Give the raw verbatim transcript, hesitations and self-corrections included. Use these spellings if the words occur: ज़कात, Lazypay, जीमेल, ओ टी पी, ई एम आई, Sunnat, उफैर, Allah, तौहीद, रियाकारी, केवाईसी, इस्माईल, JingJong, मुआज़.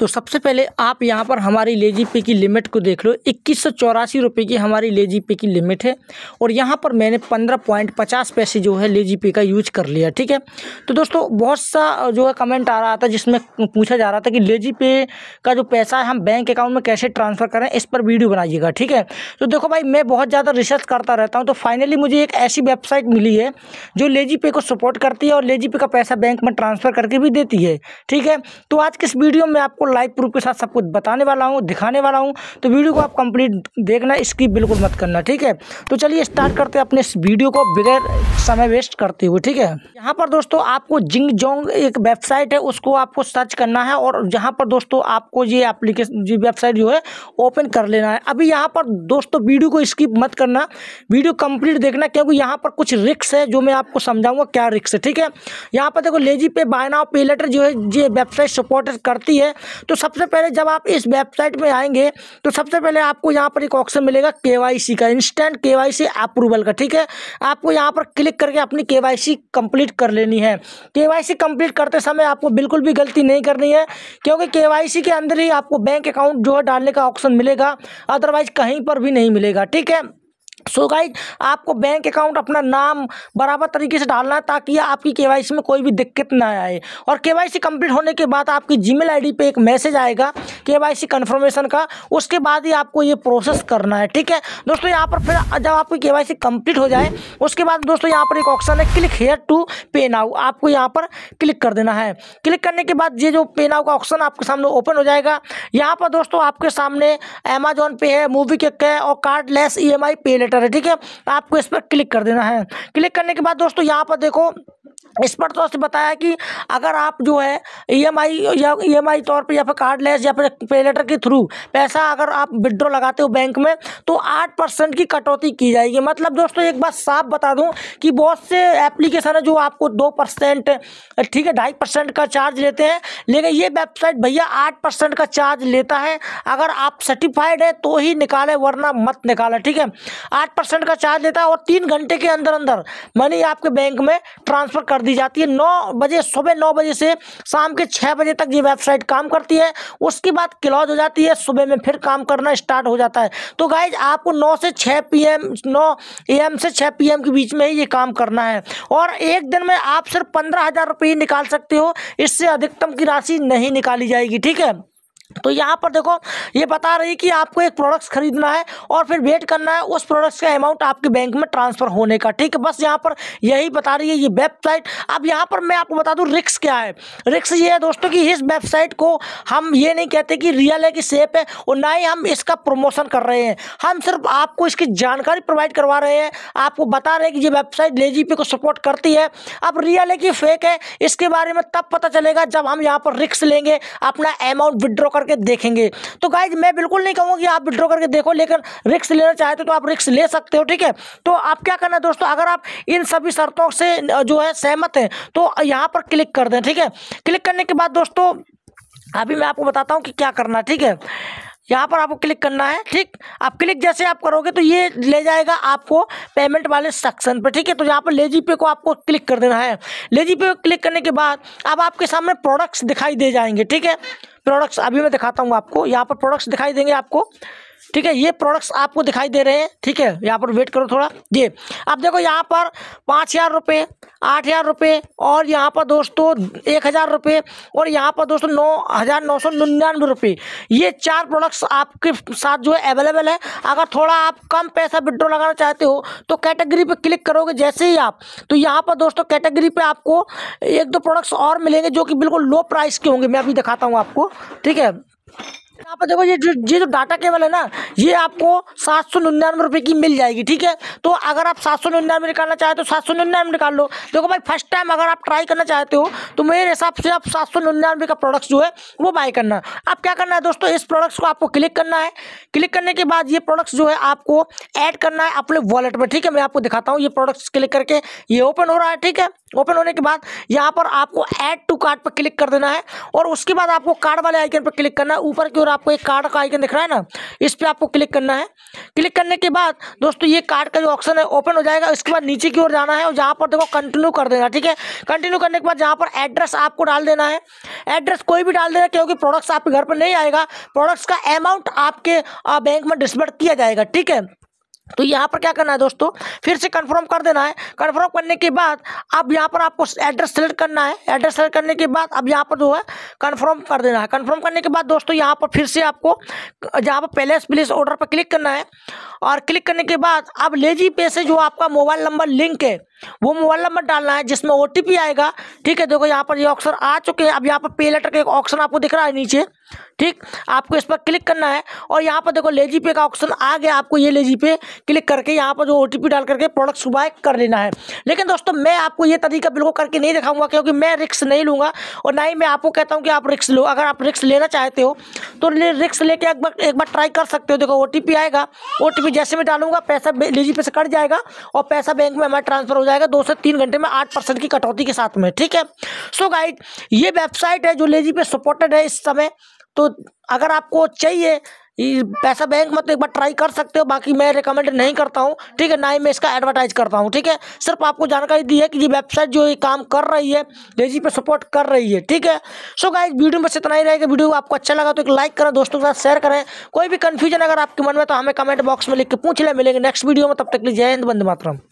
तो सबसे पहले आप यहाँ पर हमारी लेजी पे की लिमिट को देख लो, इक्कीस सौ चौरासी रुपये की हमारी लेजी पे की लिमिट है और यहाँ पर मैंने पंद्रह पॉइंट पचास पैसे जो है लेजी पे का यूज कर लिया। ठीक है, तो दोस्तों बहुत सा जो है कमेंट आ रहा था जिसमें पूछा जा रहा था कि लेजी पे का जो पैसा है हम बैंक अकाउंट में कैसे ट्रांसफ़र करें, इस पर वीडियो बनाइएगा। ठीक है, तो देखो भाई मैं बहुत ज़्यादा रिसर्च करता रहता हूँ, तो फाइनली मुझे एक ऐसी वेबसाइट मिली है जो लेजी पे को सपोर्ट करती है और लेजी पे का पैसा बैंक में ट्रांसफ़र करके भी देती है। ठीक है, तो आज किस वीडियो में आपको लाइव प्रूफ के साथ सब कुछ बताने वाला हूँ, दिखाने वाला हूँ, तो वीडियो को आप कंप्लीट देखना, इसकी बिल्कुल मत करना। ठीक है, तो चलिए स्टार्ट करते हैं अपने इस वीडियो को बगैर समय वेस्ट करते हुए। ठीक है, यहाँ पर दोस्तों आपको जिंगजोंग एक वेबसाइट है उसको आपको सर्च करना है और यहाँ पर दोस्तों आपको ये एप्लीकेशन ये वेबसाइट जो है ओपन कर लेना है। अभी यहाँ पर दोस्तों वीडियो को स्किप मत करना, वीडियो कंप्लीट देखना, क्योंकि यहाँ पर कुछ रिस्क है जो मैं आपको समझाऊंगा क्या रिस्क है। ठीक है, यहाँ पर देखो लेजी पे बाय नाउ पे लेटर जो है ये वेबसाइट सपोर्ट करती है। तो सबसे पहले जब आप इस वेबसाइट में आएंगे तो सबसे पहले आपको यहाँ पर एक ऑप्शन मिलेगा केवाईसी का, इंस्टेंट केवाईसी अप्रूवल का। ठीक है, आपको यहाँ पर क्लिक करके अपनी केवाईसी कंप्लीट कर लेनी है। केवाईसी कंप्लीट करते समय आपको बिल्कुल भी गलती नहीं करनी है, क्योंकि केवाईसी के अंदर ही आपको बैंक अकाउंट जो है डालने का ऑप्शन मिलेगा, अदरवाइज कहीं पर भी नहीं मिलेगा। ठीक है, सो so गाइज आपको बैंक अकाउंट अपना नाम बराबर तरीके से डालना है ताकि आपकी केवाईसी में कोई भी दिक्कत ना आए। और केवाईसी कंप्लीट होने के बाद आपकी जीमेल आईडी पे एक मैसेज आएगा केवाईसी कंफर्मेशन का, उसके बाद ही आपको ये प्रोसेस करना है। ठीक है दोस्तों, यहाँ पर फिर जब आपकी केवाईसी कंप्लीट हो जाए उसके बाद दोस्तों यहाँ पर एक ऑप्शन है click here to pay now, आपको यहाँ पर क्लिक कर देना है। क्लिक करने के बाद ये जो पे नाउ का ऑप्शन आपके सामने ओपन हो जाएगा। यहाँ पर दोस्तों आपके सामने अमेजोन पे है, मूवी क्विक है और कार्डलेस ई एम आई पे लेटर है। ठीक है, आपको इस पर क्लिक कर देना है। क्लिक करने के बाद दोस्तों यहाँ पर देखो इस पर तो आपसे बताया कि अगर आप जो है ई एम आई या ई एम आई तौर पर या फिर कार्डलेस या फिर पे लेटर के थ्रू पैसा अगर आप विड्रॉ लगाते हो बैंक में तो आठ परसेंट की कटौती की जाएगी। मतलब दोस्तों एक बात साफ बता दूं कि बहुत से एप्लीकेशन है जो आपको दो परसेंट ठीक है ढाई परसेंट का चार्ज लेते हैं, लेकिन ये वेबसाइट भैया आठ परसेंट का चार्ज लेता है। अगर आप सर्टिफाइड है तो ही निकालें, वरना मत निकालें। ठीक है, आठ परसेंट का चार्ज लेता है और तीन घंटे के अंदर अंदर मनी आपके बैंक में ट्रांसफ़र कर दी जाती है। नौ बजे सुबह नौ बजे से शाम के छः बजे तक ये वेबसाइट काम करती है, उसके बाद क्लोज हो जाती है, सुबह में फिर काम करना स्टार्ट हो जाता है। तो गाइज आपको नौ से छः पीएम नौ एएम से छः पीएम के बीच में ही ये काम करना है और एक दिन में आप सिर्फ पंद्रह हज़ार रुपये निकाल सकते हो, इससे अधिकतम की राशि नहीं निकाली जाएगी। ठीक है, तो यहाँ पर देखो ये बता रही कि आपको एक प्रोडक्ट्स खरीदना है और फिर वेट करना है उस प्रोडक्ट्स का अमाउंट आपके बैंक में ट्रांसफ़र होने का। ठीक है, बस यहाँ पर यही बता रही है ये वेबसाइट। अब यहाँ पर मैं आपको बता दूँ रिस्क क्या है। रिस्क ये है दोस्तों कि इस वेबसाइट को हम ये नहीं कहते कि रियल है कि सेफ है और ना ही हम इसका प्रमोशन कर रहे हैं, हम सिर्फ आपको इसकी जानकारी प्रोवाइड करवा रहे हैं, आपको बता रहे हैं कि ये वेबसाइट लेजीपे को सपोर्ट करती है। अब रियल है कि फेक है इसके बारे में तब पता चलेगा जब हम यहाँ पर रिस्क लेंगे, अपना अमाउंट विड्रॉ करके देखेंगे। तो गाइज मैं बिल्कुल नहीं कहूँगा कि आप विड्रॉ करके देखो, लेकिन रिस्क लेना चाहते हो तो आप रिस्क ले सकते हो। ठीक है, तो आप क्या करना है दोस्तों, अगर आप इन सभी शर्तों से जो है सहमत हैं तो यहाँ पर क्लिक कर दें। ठीक है, क्लिक करने के बाद दोस्तों अभी मैं आपको बताता हूँ कि क्या करना है। ठीक है, यहाँ पर आपको क्लिक करना है। ठीक, आप क्लिक जैसे आप करोगे तो ये ले जाएगा आपको पेमेंट वाले सेक्शन पर। ठीक है, तो यहाँ पर लेजी पे को आपको क्लिक कर देना है। लेजी पे को क्लिक करने के बाद अब आपके सामने प्रोडक्ट्स दिखाई दे जाएंगे। ठीक है, प्रोडक्ट्स अभी मैं दिखाता हूँ आपको, यहाँ पर प्रोडक्ट्स दिखाई देंगे आपको। ठीक है, ये प्रोडक्ट्स आपको दिखाई दे रहे हैं। ठीक है, यहाँ पर वेट करो थोड़ा, ये आप देखो यहाँ पर पाँच हज़ार रुपये, आठ हज़ार रुपये और यहाँ पर दोस्तों एक हज़ार रुपये और यहाँ पर दोस्तों नौ हज़ार नौ सौ निन्यानवे रुपये, ये चार प्रोडक्ट्स आपके साथ जो है अवेलेबल है। अगर थोड़ा आप कम पैसा विड्रॉ लगाना चाहते हो तो कैटेगरी पर क्लिक करोगे जैसे ही आप, तो यहाँ पर दोस्तों कैटेगरी पर आपको एक दो प्रोडक्ट्स और मिलेंगे जो कि बिल्कुल लो प्राइस के होंगे, मैं अभी दिखाता हूँ आपको। ठीक है, यहाँ पर देखो ये जो ये जो डाटा केबल है ना, ये आपको सात सौ निन्यानवे रुपये की मिल जाएगी। ठीक है, तो अगर आप सात सौ निन्यानवे निकालना चाहते हो सात सौ निन्यानवे निकाल लो। देखो भाई फर्स्ट टाइम अगर आप ट्राई करना चाहते हो तो मेरे हिसाब से आप सात सौ निन्यानवे का प्रोडक्ट्स जो है वो बाय करना। अब क्या करना है दोस्तों, इस प्रोडक्ट्स को आपको क्लिक करना है। क्लिक करने के बाद ये प्रोडक्ट्स जो है आपको ऐड करना है अपने वॉलेट में। ठीक है, मैं आपको दिखाता हूँ, ये प्रोडक्ट्स क्लिक करके ये ओपन हो रहा है। ठीक है, ओपन होने के बाद यहाँ पर आपको ऐड टू कार्ट पर क्लिक कर देना है और उसके बाद आपको कार्ड वाले आइकन पर क्लिक करना है। ऊपर की ओर आपको एक कार्ड का आइकन दिख रहा है ना, इस पर आपको क्लिक करना है। क्लिक करने के बाद दोस्तों ये कार्ड का जो ऑप्शन है ओपन हो जाएगा। इसके बाद नीचे की ओर जाना है और जहाँ पर देखो कंटिन्यू कर देना, ठीक है। कंटिन्यू करने के बाद जहाँ पर एड्रेस आपको डाल देना है, एड्रेस कोई भी डाल देना क्योंकि प्रोडक्ट्स आपके घर पर नहीं आएगा, प्रोडक्ट्स का अमाउंट आपके बैंक में डिसबर्स किया जाएगा, ठीक है। तो यहाँ पर क्या करना है दोस्तों, फिर से कंफर्म कर देना है। कंफर्म करने के बाद अब यहाँ पर आपको एड्रेस सेलेक्ट करना है। एड्रेस सेलेक्ट करने के बाद अब यहाँ पर जो है कंफर्म कर देना है। कंफर्म करने के बाद दोस्तों यहाँ पर फिर से आपको जहाँ पर पहले प्लेस ऑर्डर पर क्लिक करना है और क्लिक करने के बाद अब लेजी पे से जो आपका मोबाइल नंबर लिंक है वो मोबाइल नंबर डालना है जिसमें ओ टी पी आएगा, ठीक है। देखो यहाँ पर ये ऑप्शन आ चुके हैं। अब यहाँ पर पे लेटर का एक ऑप्शन आपको दिख रहा है नीचे, ठीक, आपको इस पर क्लिक करना है और यहाँ पर देखो लेजी पे का ऑप्शन आ गया। आपको ये लेजी पे क्लिक करके यहाँ पर जो ओ टी पी डाल करके प्रोडक्ट बाय कर लेना है। लेकिन दोस्तों मैं आपको ये तरीका बिल्कुल करके नहीं दिखाऊंगा क्योंकि मैं रिस्क नहीं लूँगा और ना ही मैं आपको कहता हूँ कि आप रिस्क लो। अगर आप रिस्क लेना चाहते हो तो रिस्क लेके एक बार एक बार ट्राई कर सकते हो। देखो ओ टी पी आएगा, ओ टी पी जैसे मैं डालूंगा पैसा लेजी पे से कट जाएगा और पैसा बैंक में हमारा ट्रांसफर हो जाएगा दो से तीन घंटे में आठ परसेंट की कटौती के साथ में, ठीक है। सो गाइड ये वेबसाइट है जो लेजी पे सपोर्टेड है इस समय। तो अगर आपको चाहिए पैसा बैंक में तो एक बार ट्राई कर सकते हो, बाकी मैं रिकमेंड नहीं करता हूँ, ठीक है, ना ही मैं इसका एडवर्टाइज करता हूँ, ठीक है। सिर्फ आपको जानकारी दी है कि ये वेबसाइट जो ये काम कर रही है लेजी पे सपोर्ट कर रही है, ठीक है। सो गाइस वीडियो में इतना ही रहेगा। वीडियो आपको अच्छा लगा तो एक लाइक करें, दोस्तों के साथ शेयर करें। कोई भी कन्फ्यूजन अगर आपके मन में तो हमें कमेंट बॉक्स में लिख के पूछ लें। मिलेंगे नेक्स्ट वीडियो में, तब तक के लिए जय हिंद, वंदे मातरम।